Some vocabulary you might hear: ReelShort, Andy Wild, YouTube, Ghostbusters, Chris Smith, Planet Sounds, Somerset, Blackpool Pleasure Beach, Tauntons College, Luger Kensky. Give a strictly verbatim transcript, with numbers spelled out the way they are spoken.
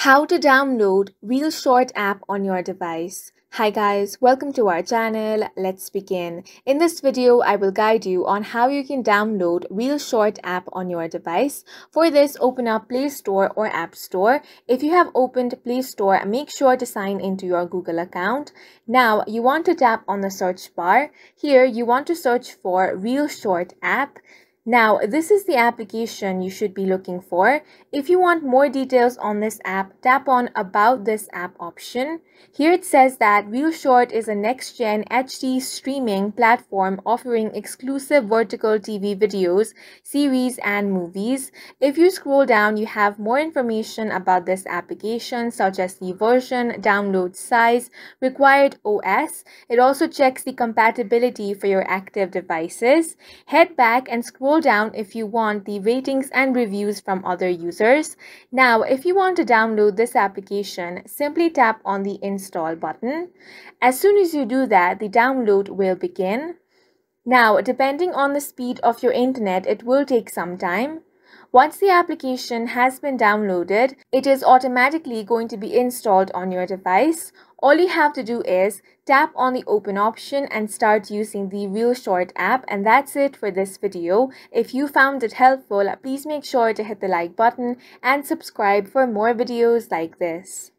How to download ReelShort app on your device. Hi guys, welcome to our channel. Let's begin. In this video, I will guide you on how you can download ReelShort app on your device. For this, open up Play Store or App Store. If you have opened Play Store, make sure to sign into your Google account. Now, you want to tap on the search bar. Here, you want to search for ReelShort app. Now, this is the application you should be looking for. If you want more details on this app, tap on About This App option. Here it says that ReelShort is a next-gen H D streaming platform offering exclusive vertical T V videos, series, and movies. If you scroll down, you have more information about this application, such as the version, download size, required O S. It also checks the compatibility for your active devices. Head back and scroll down if you want the ratings and reviews from other users. Now, if you want to download this application, simply tap on the install button. As soon as you do that, the download will begin. Now, depending on the speed of your internet, it will take some time. Once the application has been downloaded, it is automatically going to be installed on your device. All you have to do is tap on the open option and start using the ReelShort app, and that's it for this video. If you found it helpful, please make sure to hit the like button and subscribe for more videos like this.